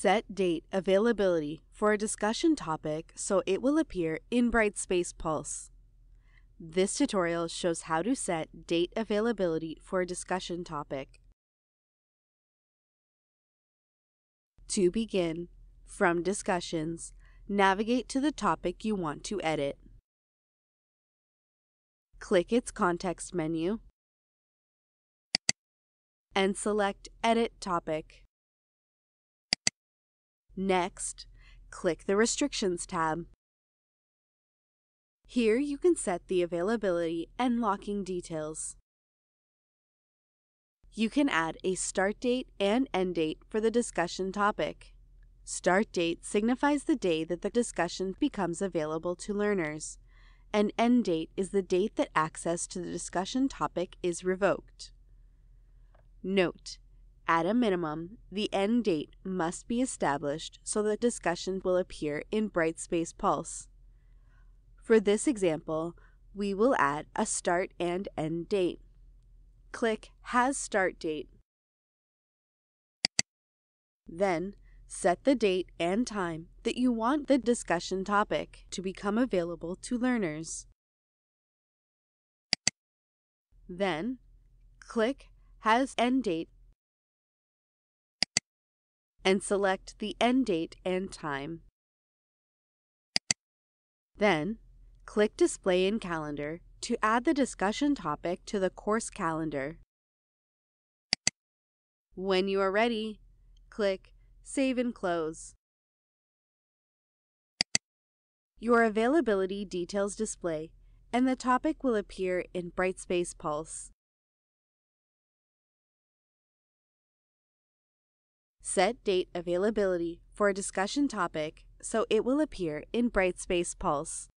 Set date availability for a discussion topic so it will appear in Brightspace Pulse. This tutorial shows how to set date availability for a discussion topic. To begin, from Discussions, navigate to the topic you want to edit. Click its context menu and select Edit Topic. Next, click the Restrictions tab. Here you can set the availability and locking details. You can add a start date and end date for the discussion topic. Start date signifies the day that the discussion becomes available to learners, and end date is the date that access to the discussion topic is revoked. Note: at a minimum, the end date must be established so the discussion will appear in Brightspace Pulse. For this example, we will add a start and end date. Click Has Start Date. Then, set the date and time that you want the discussion topic to become available to learners. Then, click Has End Date and select the end date and time. Then, click Display in Calendar to add the discussion topic to the course calendar. When you are ready, click Save and Close. Your availability details display, and the topic will appear in Brightspace Pulse. Set date availability for a discussion topic so it will appear in Brightspace Pulse.